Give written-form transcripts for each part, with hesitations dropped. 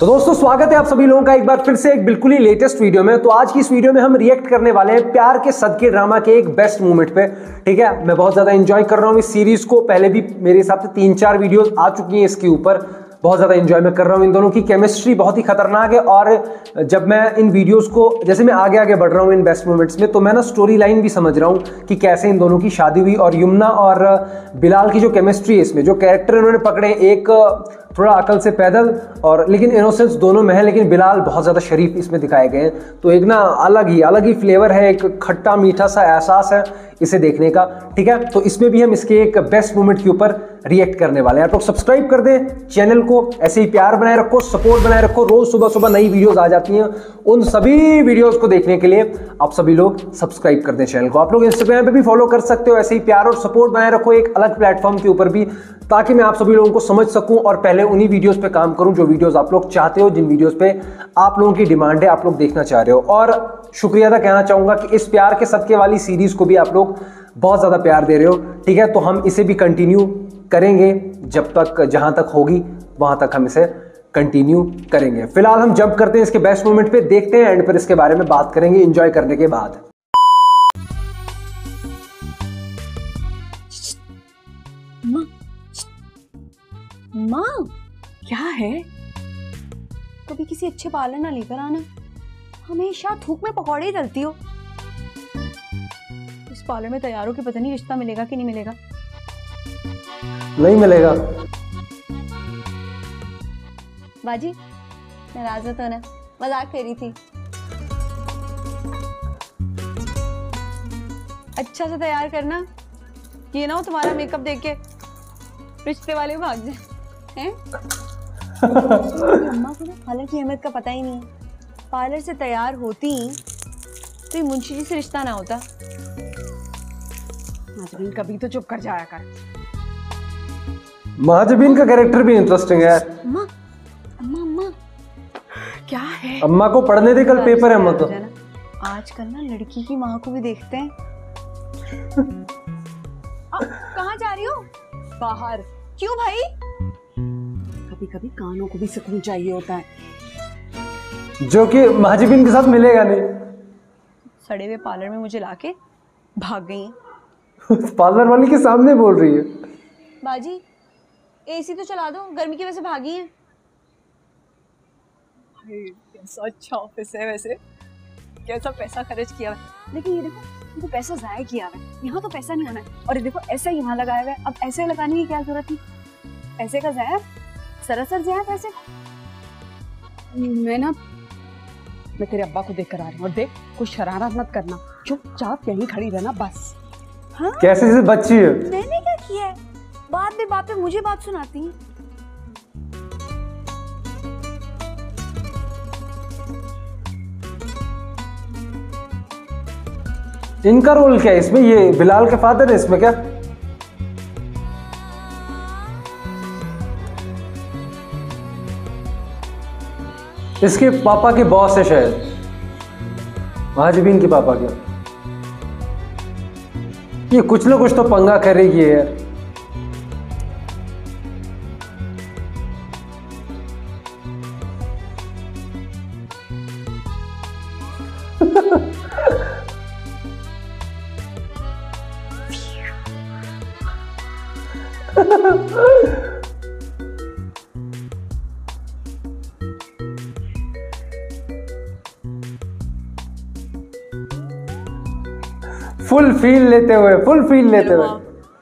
तो दोस्तों स्वागत है आप सभी लोगों का एक बार फिर से एक बिल्कुल ही लेटेस्ट वीडियो में। तो आज की इस वीडियो में हम रिएक्ट करने वाले हैं प्यार के सदके ड्रामा के एक बेस्ट मोमेंट पे। ठीक है, मैं बहुत ज़्यादा एंजॉय कर रहा हूँ इस सीरीज़ को। पहले भी मेरे हिसाब से 3-4 वीडियोज़ आ चुकी हैं इसके ऊपर। बहुत ज़्यादा एंजॉय मैं कर रहा हूँ, इन दोनों की केमिस्ट्री बहुत ही खतरनाक है। और जब मैं इन वीडियोस को जैसे मैं आगे आगे बढ़ रहा हूँ इन बेस्ट मोमेंट्स में, तो मैं ना स्टोरी लाइन भी समझ रहा हूँ कि कैसे इन दोनों की शादी हुई। और यमुना और बिलाल की जो केमिस्ट्री है, इसमें जो कैरेक्टर इन्होंने पकड़े, एक थोड़ा अकल से पैदल और लेकिन इनोसेंस दोनों में है, लेकिन बिलाल बहुत ज़्यादा शरीफ इसमें दिखाए गए हैं। तो एक ना अलग ही फ्लेवर है, एक खट्टा मीठा सा एहसास है इसे देखने का। ठीक है, तो इसमें भी हम इसके एक बेस्ट मोमेंट के ऊपर रिएक्ट करने वाले हैं। आप लोग सब्सक्राइब कर दें चैनल को, ऐसे ही प्यार बनाए रखो, सपोर्ट बनाए रखो। रोज़ सुबह नई वीडियोज़ आ जाती हैं, उन सभी वीडियोज़ को देखने के लिए आप सभी लोग सब्सक्राइब कर दें चैनल को। आप लोग इंस्टाग्राम पर भी फॉलो कर सकते हो, ऐसे ही प्यार और सपोर्ट बनाए रखो एक अलग प्लेटफॉर्म के ऊपर भी, ताकि मैं आप सभी लोगों को समझ सकूं और पहले उन्हीं वीडियोस पे काम करूं जो वीडियोस आप लोग चाहते हो, जिन वीडियोस पे आप लोगों की डिमांड है, आप लोग देखना चाह रहे हो। और शुक्रिया अदा कहना चाहूँगा कि इस प्यार के सदके वाली सीरीज़ को भी आप लोग बहुत ज़्यादा प्यार दे रहे हो। ठीक है, तो हम इसे भी कंटिन्यू करेंगे, जब तक जहाँ तक होगी वहाँ तक हम इसे कंटिन्यू करेंगे। फिलहाल हम जंप करते हैं इसके बेस्ट मोमेंट पर, देखते हैं एंड पर इसके बारे में बात करेंगे इंजॉय करने के बाद। माँ क्या है, कभी किसी अच्छे पार्लर ना लेकर आना, हमेशा थूक में पकौड़े डलती हो। इस पार्लर में तैयार हो कि पता नहीं रिश्ता मिलेगा कि नहीं मिलेगा। नहीं मिलेगा बाजी, नाराज मत होना, मजाक कर रही थी। अच्छा से तैयार करना, ये ना हो तुम्हारा मेकअप देख के रिश्ते वाले भाग जाए। अम्मा को पार्लर की अहमियत का पता ही नहीं है। पार्लर से तैयार होती तो ये मुंशी जी से रिश्ता ना होता। माजबीन कभी तो चुप कर जाया कर। माजबीन का कैरेक्टर भी इंटरेस्टिंग है। अम्मा अम्मा अम्मा क्या है, अम्मा को पढ़ने दे, कल पेपर है। अम्मा तो आजकल ना लड़की की माँ को भी देखते हैं। अब कहाँ जा रही हो? बाहर। क्यों भाई? कभी कभी कानों को भी सुकून चाहिए होता है, जो कि महाजबीन के साथ मिलेगा नहीं। सड़े हुए पार्लर में मुझे लाके भाग गई। पार्लर वाली के सामने बोल रही है। बाजी एसी तो चला दो, गर्मी की वजह से भागी है। कैसा अच्छा ऑफिस है वैसे, कैसा पैसा खर्च किया है। लेकिन ये देखो तो पैसा जाया किया है, यहाँ तो पैसा नहीं होना है। और ये देखो ऐसा यहाँ लगाया हुआ है, अब ऐसे लगाने की क्या जरूरत थी? पैसे का जाया, सरासर जाया पैसे। मैं तेरे अब्बा को देख कर आ रही हूँ, और देख कुछ शरारत मत करना, चुपचाप यहीं खड़ी रहना बस। हाँ? कैसे से बच्ची है? मैंने क्या किया है? बाद में बातें मुझे बात सुनाती है। इनका रोल क्या है इसमें? ये बिलाल के फादर है इसमें क्या? इसके पापा के बॉस है शायद, महाजबीन के पापा के। ये कुछ ना कुछ तो पंगा करेगी यार। फुल फील लेते हुए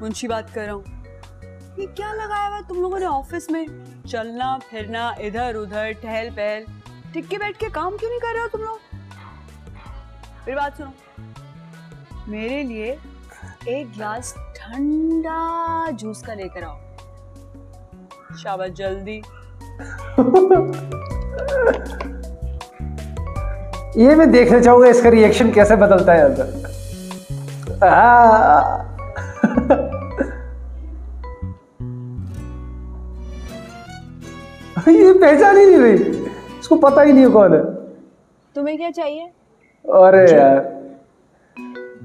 मुंशी बात कर रहा हूँ। ये क्या लगाया हुआ तुम लोगों ने ऑफिस में? चलना फिरना, इधर उधर टहल पहल, टिक्के बैठ के काम क्यों नहीं कर रहे हो तुम लोग? फिर बात सुनो, मेरे लिए एक ग्लास ठंडा जूस का लेकर आओ। शाबाश, जल्दी। ये मैं देखना चाहूंगा इसका रिएक्शन कैसे बदलता है अंदर। ये पहचान ही नहीं रही, इसको पता ही नहीं है कौन है। तुम्हें क्या चाहिए? अरे यार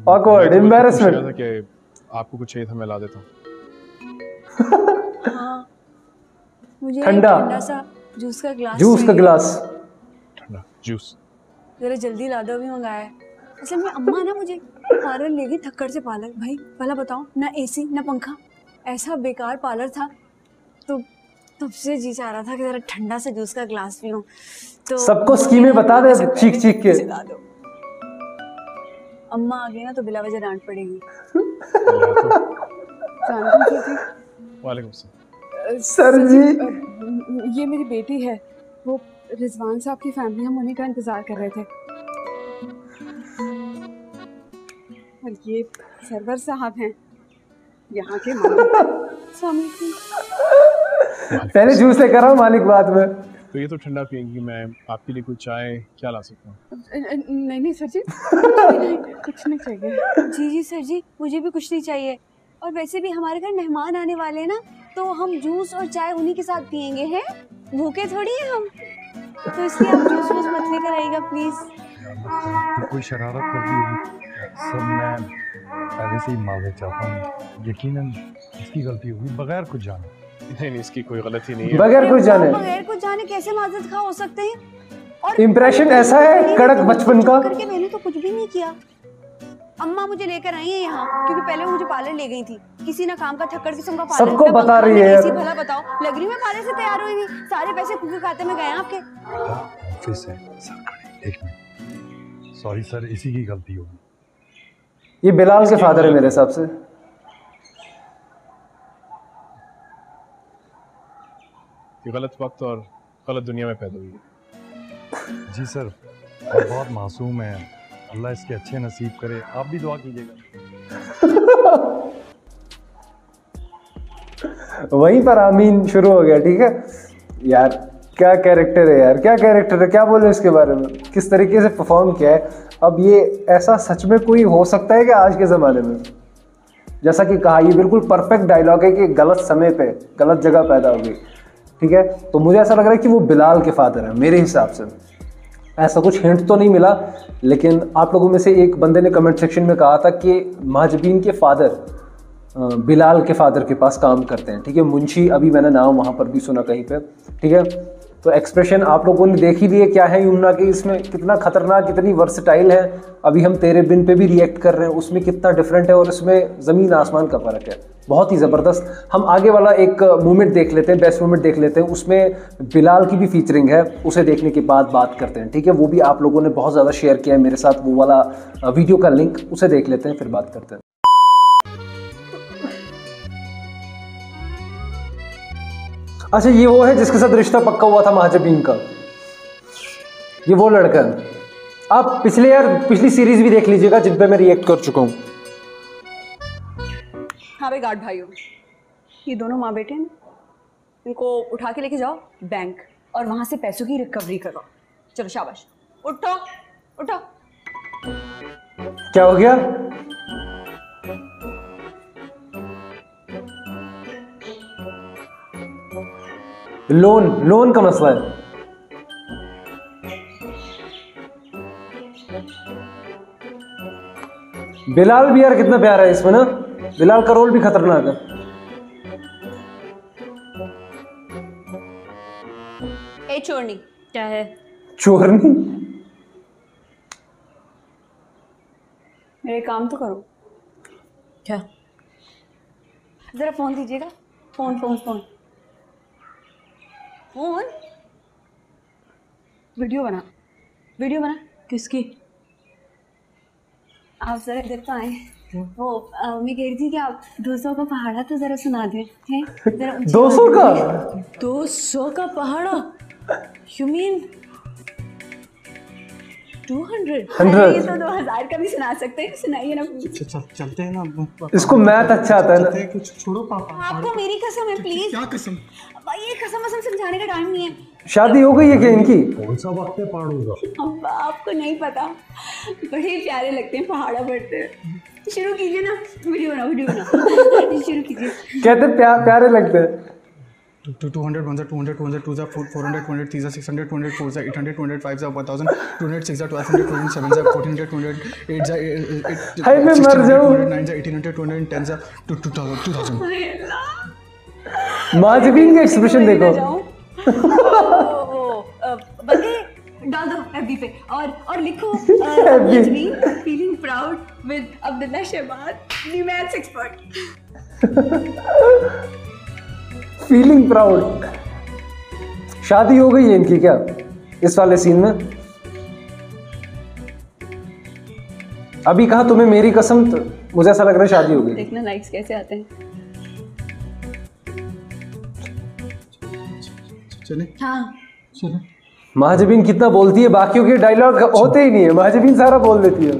ऑकवर्ड, एम्बैरसमेंट। आपको कुछ चाहिए था मैं ला देता हूँ। ठंडा सा जूस का गिलास जूस जरा जल्दी ला दो, अभी मंगाया है। असल में अम्मा ना मुझे पार्लर ले गई थक्कड़ से पार्लर। भाई भला बताओ, ना एसी ना पंखा, ऐसा बेकार पार्लर था। तो तब से जी चाह रहा था कि जरा ठंडा सा जूस का गिलास पीऊं। तो सबको स्कीमें बता दे चीख के। अम्मा आ गई ना तो बिला वजह डांट पड़ेगी। वालेकुम सर जी, ये मेरी बेटी है, वो रिजवान साहब की फैमिली, हम उन्हीं का इंतजार कर रहे थे। और ये सरवर साहब हैं यहाँ के मालिक। पहले जूस से करा मालिक बात में। तो ये तो ठंडा पियेंगी, मैं आपके लिए कोई चाय क्या ला सकता हूँ? नहीं नहीं सर जी, कुछ नहीं चाहिए। जी जी सर जी, मुझे भी कुछ नहीं चाहिए। और वैसे भी हमारे घर मेहमान आने वाले हैं ना, तो हम जूस और चाय उन्हीं के साथ पियेंगे। हैं भूखे थोड़ी है हम, तो इसलिए आप जूस वूस मत लेकर आइएगा प्लीज। तो कोई शरारत कर दी सब मैं पहले से ही माफी चाहता हूँ। यकीनन इसकी गलती होगी, बगैर कुछ जाने। नहीं इसकी कोई गलती नहीं है। बगैर कुछ जाने कैसे माजरत खा हो सकते हैं? और इम्प्रेशन ऐसा है कड़क बचपन का। करके मैंने तो कुछ भी नहीं किया। अम्मा मुझे लेकर आई है यहाँ क्योंकि पहले मुझे पार्लर ले गई थी। किसी ना काम का थक्कड़ किस्म का पार्लर। सबको बता रही है। भला बताओ, लग रही मैं पार्लर से तैयार हुई थी, सारे पैसे कुकू खाते में गए आपके। ऑफिस है सर, एक मिनट। सॉरी सर, इसी की गलती होगी। ये बिलाल के फादर है मेरे हिसाब से। ये गलत वक्त और गलत दुनिया में पैदा हुई है। जी सर, बहुत मासूम है, अल्लाह इसके अच्छे नसीब करे, आप भी दुआ कीजिएगा। वहीं पर आमीन शुरू हो गया। ठीक है यार, क्या कैरेक्टर है यार, क्या कैरेक्टर है, क्या बोले इसके बारे में, किस तरीके से परफॉर्म किया है। अब ये ऐसा सच में कोई हो सकता है कि आज के ज़माने में, जैसा कि कहा, ये बिल्कुल परफेक्ट डायलॉग है कि गलत समय पे गलत जगह पैदा हो गई। ठीक है, तो मुझे ऐसा लग रहा है कि वो बिलाल के फादर हैं मेरे हिसाब से। ऐसा कुछ हिंट तो नहीं मिला, लेकिन आप लोगों में से एक बंदे ने कमेंट सेक्शन में कहा था कि माजबीन के फादर बिलाल के फादर के पास काम करते हैं। ठीक है, मुंशी, अभी मैंने नाम वहाँ पर भी सुना कहीं पर। ठीक है, तो एक्सप्रेशन आप लोगों ने देख ही लिए क्या है यमुना के, इसमें कितना खतरनाक, कितनी वर्सेटाइल है। अभी हम तेरे बिन पे भी रिएक्ट कर रहे हैं, उसमें कितना डिफरेंट है और इसमें ज़मीन आसमान का फ़र्क है, बहुत ही ज़बरदस्त। हम आगे वाला एक मोमेंट देख लेते हैं, बेस्ट मोमेंट देख लेते हैं, उसमें बिलाल की भी फीचरिंग है, उसे देखने के बाद बात करते हैं। ठीक है, वो भी आप लोगों ने बहुत ज़्यादा शेयर किया है मेरे साथ, वो वाला वीडियो का लिंक, उसे देख लेते हैं फिर बात करते हैं। अच्छा, ये वो है जिसके साथ रिश्ता पक्का हुआ था महाजबीन का, ये वो लड़का है। आप पिछली सीरीज भी देख लीजिएगा जिन पे मैं रिएक्ट कर चुका हूँ। हाँ भाई, गार्ड भाइयों, ये दोनों माँ बेटे हैं, इनको उठा के लेके जाओ बैंक और वहां से पैसों की रिकवरी करो। चलो शाबाश, उठो उठो। क्या हो गया? लोन का मसला है। बिलाल भी यार कितना प्यारा है इसमें ना, बिलाल का रोल भी खतरनाक है। ए चोरनी, क्या है चोरनी? मेरे काम तो करो। क्या? जरा फोन दीजिएगा। Phone phone phone phone. Video बना। किसकी? आप जरा इधर तो आए। वो मैं कह रही थी कि आप 200 का पहाड़ा तो जरा सुना दें। 200 का पहाड़ा? You mean 200? ये तो 2000 का भी सुना सकते हैं, सुनाइए ना। अच्छा चलते हैं ना, इसको मैथ अच्छा आता है। कुछ छोड़ो पापा, आपको मेरी कसम है प्लीज। क्या कसम? ये कसम वसम समझाने का टाइम नहीं है। शादी हो गई है क्या इनकी? कौन सा वक्त है पहाड़ों? आपको नहीं पता, बड़े प्यारे लगते हैं पहाड़ा बढ़ते हैं। शुरू कीजिए ना, वीडियो बना शुरू कीजिए। कहते प्यारे लगते हैं। 200 100 200 200 200 400 200 300 600 200 400 800 200 500 1000 200 600 1200 200 700 1400 200 800 हाय मैं मर जाऊं 900 1800 210 2000। माजबीन का एक्सप्रेशन देखो। डाल दो एफबी पे और लिखो feeling proud with Abdullah Shahbaz new maths expert. Feeling proud. शादी हो गई है इनकी क्या इस वाले सीन में? अभी कहा तुम्हें मेरी कसम, तो मुझे ऐसा लग रहा है शादी हो गई। देखना लाइक्स कैसे आते हैं। चले हाँ चले। महाजबीन कितना बोलती है, बाकियों के डायलॉग होते ही नहीं है, महाजबीन सारा बोल देती है।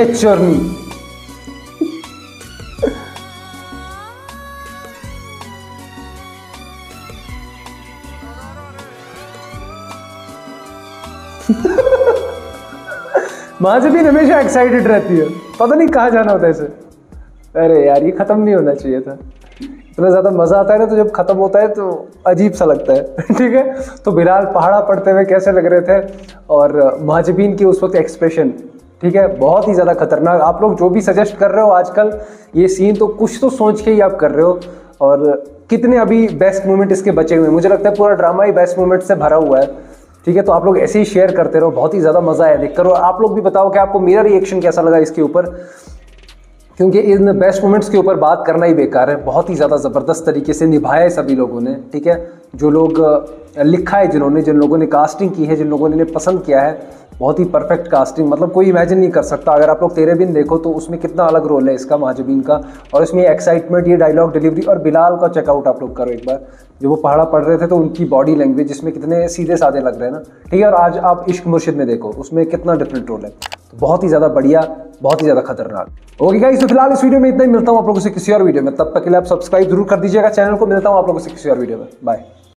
ए चोरनी महाजबीन हमेशा एक्साइटेड रहती है, पता नहीं कहाँ जाना होता है इसे। अरे यार ये खत्म नहीं होना चाहिए था, इतना ज़्यादा मज़ा आता है ना, तो जब ख़त्म होता है तो अजीब सा लगता है। ठीक है, तो बिलाल पहाड़ा पड़ते हुए कैसे लग रहे थे और महाजबीन के उस वक्त एक्सप्रेशन, ठीक है, बहुत ही ज़्यादा खतरनाक। आप लोग जो भी सजेस्ट कर रहे हो आजकल ये सीन, तो कुछ तो सोच के ही आप कर रहे हो। और कितने अभी बेस्ट मोमेंट इसके बचे हुए हैं, मुझे लगता है पूरा ड्रामा ही बेस्ट मोमेंट से भरा हुआ है। ठीक है, तो आप लोग ऐसे ही शेयर करते रहो, बहुत ही ज़्यादा मज़ा आया देख कर। और आप लोग भी बताओ कि आपको मेरा रिएक्शन कैसा लगा इसके ऊपर, क्योंकि इन बेस्ट मोमेंट्स के ऊपर बात करना ही बेकार है। बहुत ही ज़्यादा ज़बरदस्त तरीके से निभाया है सभी लोगों ने। ठीक है, जो लोग लिखा है, जिन्होंने जिन लोगों ने कास्टिंग की है, जिन लोगों ने पसंद किया है, बहुत ही परफेक्ट कास्टिंग, मतलब कोई इमेजिन नहीं कर सकता। अगर आप लोग तेरे बिन देखो तो उसमें कितना अलग रोल है इसका, महाजबीन का, और इसमें एक्साइटमेंट, ये डायलॉग डिलीवरी, और बिलाल का चेकआउट आप लोग करो एक बार, जब वो पहाड़ा पढ़ रहे थे तो उनकी बॉडी लैंग्वेज, इसमें कितने सीधे साधे लग रहे हैं ना। ठीक है, और आज आप इश्क मुर्शिद में देखो, उसमें कितना डिफरेंट रोल है, बहुत ही ज़्यादा बढ़िया, बहुत ही ज़्यादा खतरनाक। ओके गाइस, तो फिलहाल इस वीडियो में इतना ही, मिलता हूँ आप लोगों से किसी और वीडियो में, तब तक के लिए आप सब्सक्राइब जरूर कर दीजिएगा चैनल को। मिलता हूँ आप लोगों से किसी और वीडियो में, बाय।